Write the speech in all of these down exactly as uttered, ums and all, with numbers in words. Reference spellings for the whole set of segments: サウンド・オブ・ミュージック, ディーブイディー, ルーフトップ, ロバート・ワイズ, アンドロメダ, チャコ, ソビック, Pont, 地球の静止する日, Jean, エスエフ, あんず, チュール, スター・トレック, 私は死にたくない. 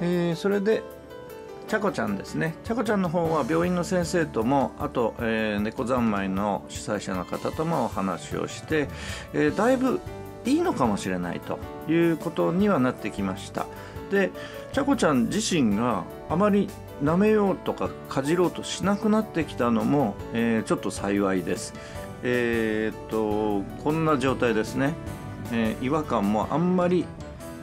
えー、それでちゃこちゃんですね。ちゃこちゃんの方は病院の先生とも、あと、えー、猫三昧の主催者の方ともお話をして、えー、だいぶいいのかもしれないということにはなってきました。でちゃこちゃん自身があまり舐めようとかかじろうとしなくなってきたのも、えー、ちょっと幸いです。えー、っとこんな状態ですね、えー、違和感もあんまり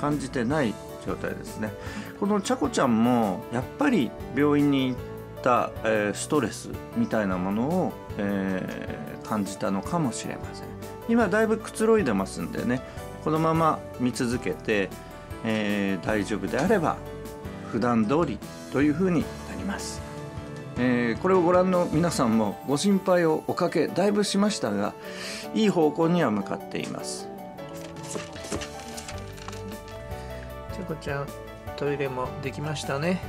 感じてない状態ですね。このちゃこちゃんもやっぱり病院に行った、えー、ストレスみたいなものを、えー、感じたのかもしれません。今だいぶくつろいでますんでね、このまま見続けて、えー、大丈夫であれば普段通りというふうになります。えー、これをご覧の皆さんもご心配をおかけだいぶしましたが、いい方向には向かっています。ちゃこちゃんトイレもできましたね。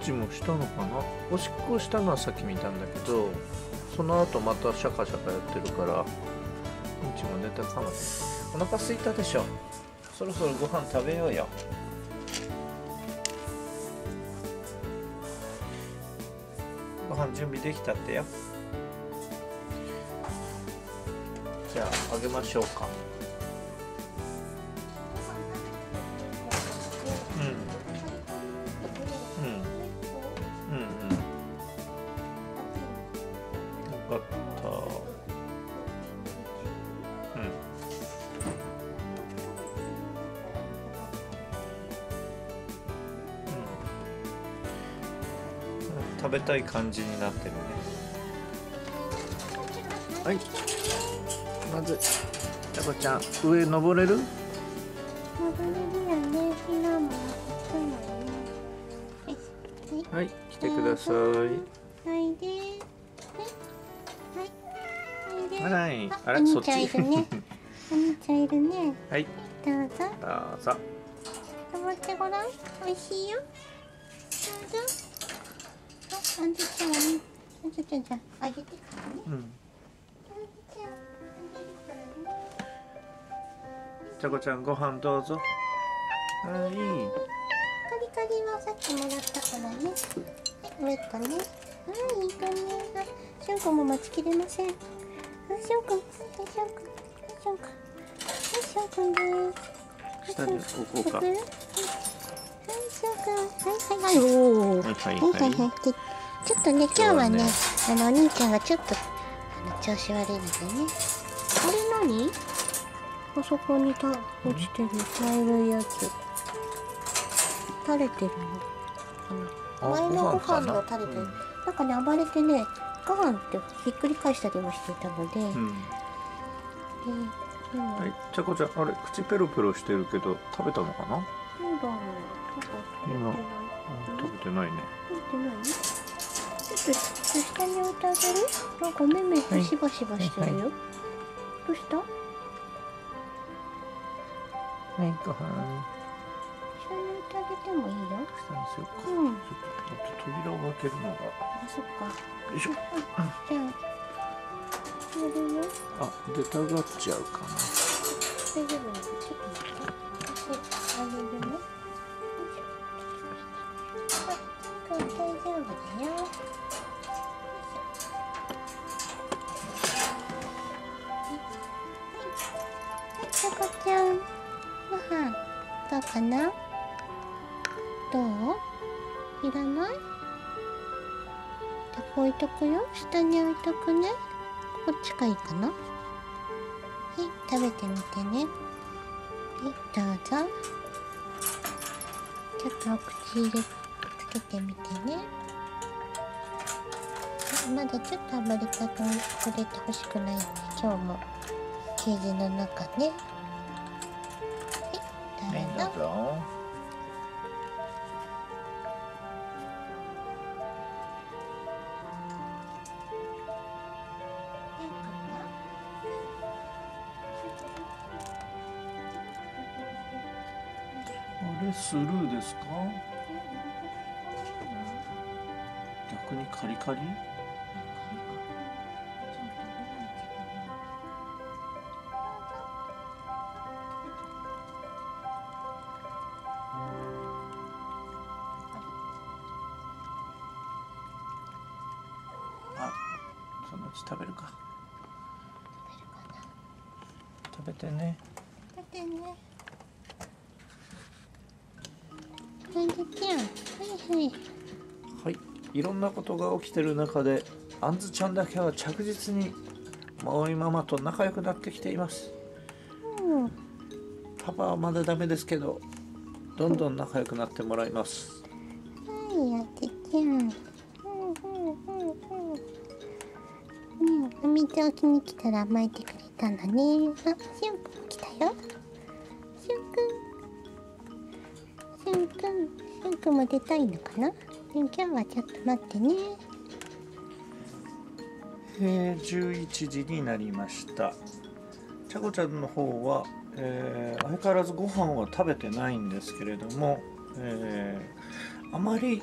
うんちもしたのかな。おしっこしたのはさっき見たんだけど、その後またシャカシャカやってるからうんちも出たかもね。お腹空いたでしょ。そろそろご飯食べようよ。ご飯準備できたってよ。じゃああげましょうか。うんうんうん、よかった。うん食べたい感じになってるね。はい、まずちゃこちゃん上登れる？登れるよね。ひなも行くのね。はい、来てください。はいでー。はい。はい。はい。あれそっち。お兄ちゃんいるね。お兄ちゃんいるね。はい。どうぞ。どうぞ。登ってごらん。おいしいよ。どうぞ。あんずちゃん、あんずちゃんじゃん、あげてからね。うん。ちゃこちゃん、ご飯どうぞ。はい。カリカリはさっきもらったからね。ウェットね。はい、いい感じ。しょうこも待ちきれません。あ、しょうこ、しょうこ、しょうこ、しょうこです。下に置こうか。はい、しょうこ、はいはいはい。おお。はいはいはい。ちょっとね、今日はね、あのお兄ちゃんがちょっとあの調子悪いのでね。あれ何？あそこにた落ちてる茶色いやつ。垂れてるの。前のご飯が垂れてる。なんかね、暴れてね、ご飯ってひっくり返したりもしていたので。うん、で、でもはい、ちゃこちゃん、あれ口ペロペロしてるけど食べたのかな？そうだね。今食べてないね。食べてないね。下に置いてあげる？なんか目目がしばしばしてるよ。はい、どうした？はい、ご飯。下に置いてあげてもいいよ。下にしようか。うん。扉を開けるのが。あ、そっか。よいしょ。あ、じゃあ。やるよ。あ、出たがっちゃうかな。大丈夫なの？ちょっと待って。あげるね。あ、大丈夫だよ。ちゃこちゃん、ご飯どうかな？どう？いらない？じゃ置いとくよ。下に置いとくね。こっちがいいかな？はい、食べてみてね。はい、どうぞ。ちょっとお口入れつけてみてね。まだちょっとあまり食べてほしくないんで、今日もケージの中ね。はい、どうぞ。あれスルーですか？逆にカリカリ？あ、そのうち食べるか。食べるかな。食べてね。食べてね。はい、じゃん。はいはい。はい、いろんなことが起きてる中で、あんずちゃんだけは着実に葵ママと仲良くなってきています。うん、パパはまだダメですけど、どんどん仲良くなってもらいます。はい、やってちゃん。お水を着に来たら巻いてくれたんだね。あ、しゅんくん来たよ。しゅんくん、しゅんくん、しゅんくんも出たいのかな。今日はちょっと待ってね。えー、じゅういちじになりました。ちゃこちゃんの方は、えー、相変わらずご飯は食べてないんですけれども、えー、あまり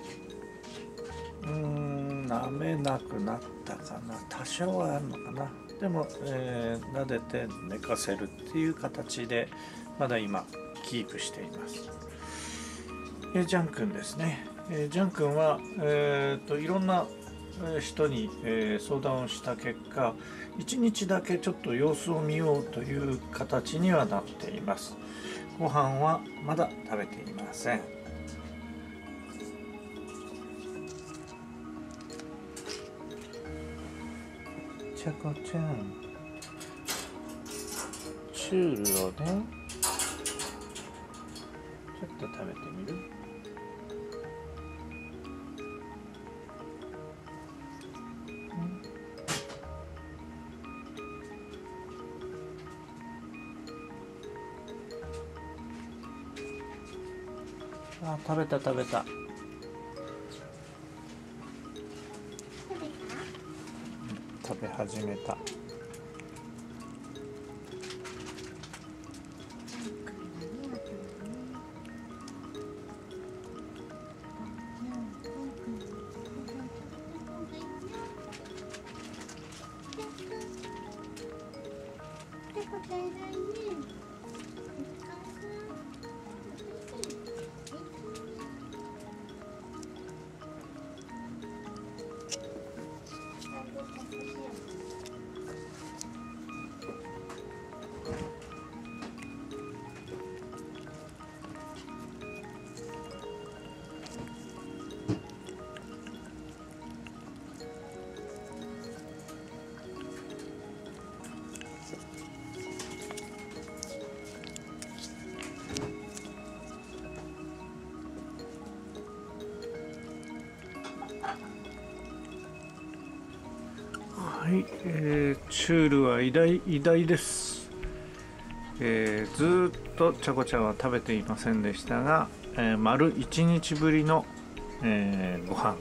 うーん舐めなくなってかな、多少はあるのかな。でも、えー、撫でて寝かせるっていう形でまだ今キープしています。えー、ジャン君ですね。えー、ジャン君は、えー、といろんな人に、えー、相談をした結果、いちにちだけちょっと様子を見ようという形にはなっています。ご飯はまだ食べていません。ちゃこちゃん、チュールをね、ちょっと食べてみる？うん、あ、食べた食べた。食べ始めた。はい、えー、チュールは偉大偉大です。えー、ずーっとちゃこちゃんは食べていませんでしたが、えー、丸いちにちぶりの、えー、ご飯、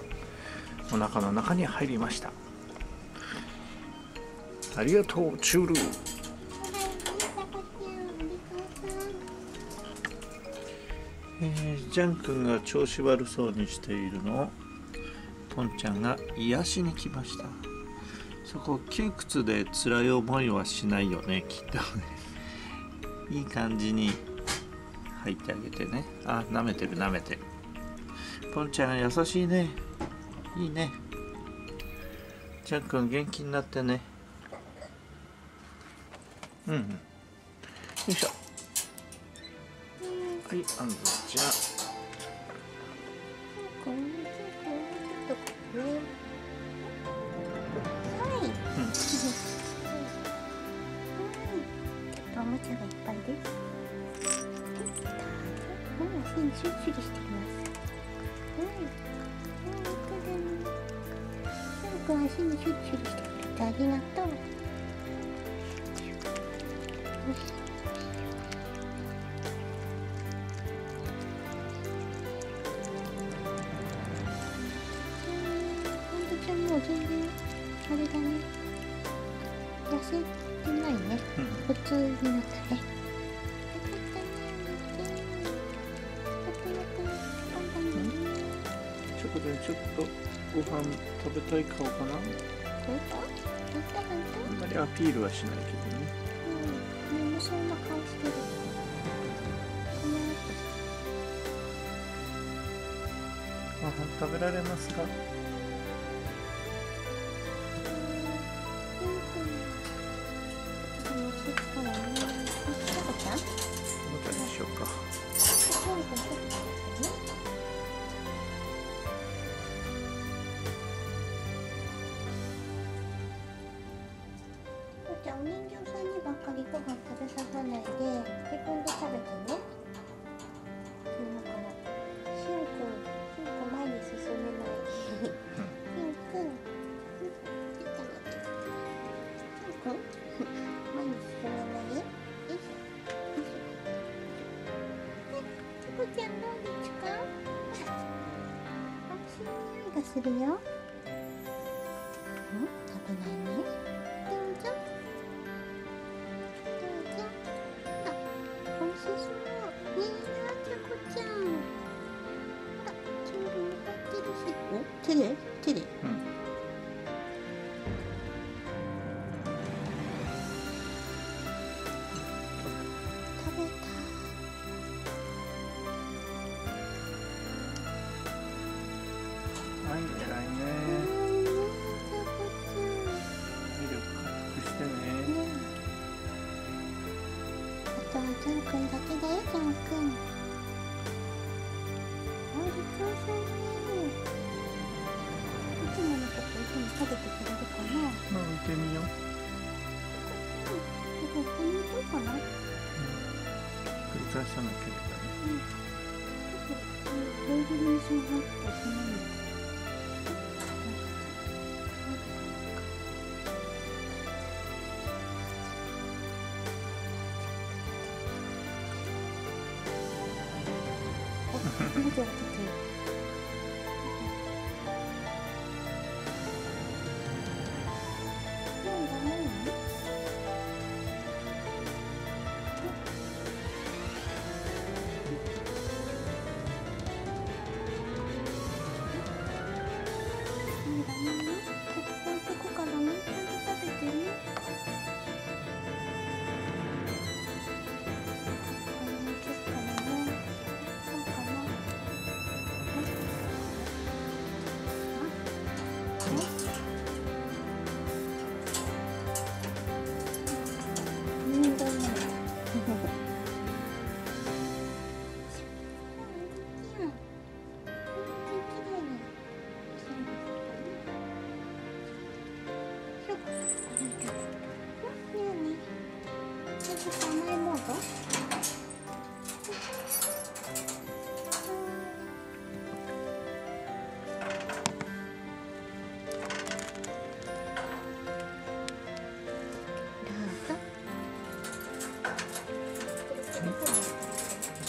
お腹の中に入りました。ありがとうチュール。えー、ジャン君が調子悪そうにしているのをポンちゃんが癒しに来ました。そこ窮屈で辛い思いはしないよね、きっとね。いい感じに入ってあげてね。あ、舐めてる舐めてる。ポンちゃん優しいね。いいね。ちゃんくん元気になってね。うんうん。よいしょ。はい、あんずちゃん。おもちゃがいっぱいです。もう足にチュリチュリしています。うん、うん、足にチュリチュリしてくれてありがとう。ほんとちゃんもう全然あれだね。痩せ。ないね、普通になったね。ちょこちゃんちょっとご飯食べたい顔かな。本当？本当本当？あんまりアピールはしないけどね。うん、眠そうな顔してる。ご飯食べられますか？お人形さんにばっかりご飯食べささないで自分で食べてね。今からしゅんくん、しゅんくん前に進めないしゅんくん、しゅんくん前に進めないよいしょ。チコちゃんどうですか？おいしい匂いがするよ。ん？食べないね。手で手で、うん、食べた。はい、偉いね。ミルク隠してね。ね、あとはジャン君だけだよ、ジャン君。あ、リクオさんね。いつものこといつも食べてくれるかな。まあ見てみよう。ここに置こうかな。うん。靴下の毛だね。うん。ちょっとベイビーにしようかってしないの。あ、待って待って。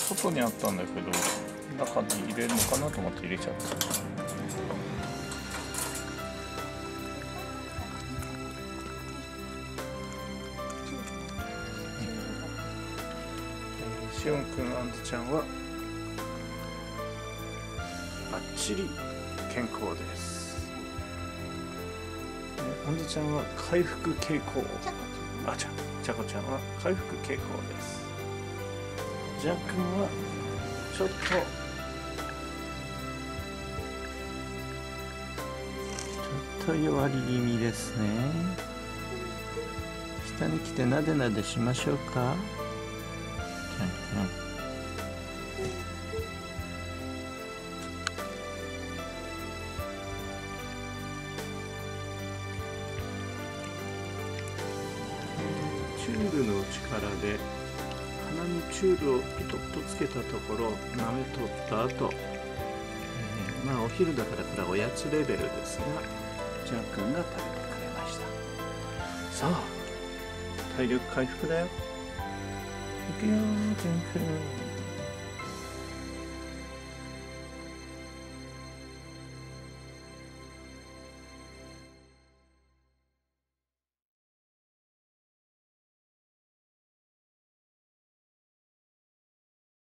外にあったんだけど中に入れるのかなと思って入れちゃった。しゅんくんアンズちゃんはバッチリ健康です。アンズちゃんは回復傾向。あ、ちゃ、ちゃこちゃんは回復傾向です。ジャンくんはちょっとちょっと弱り気味ですね。下に来てなでなでしましょうか。チュールの力で鼻にチュールをピトッとつけたところ舐め取った後、えー、まあお昼だからこれはおやつレベルですがジャン君が食べてくれました。さあ体力回復だよ。いくよジャン君。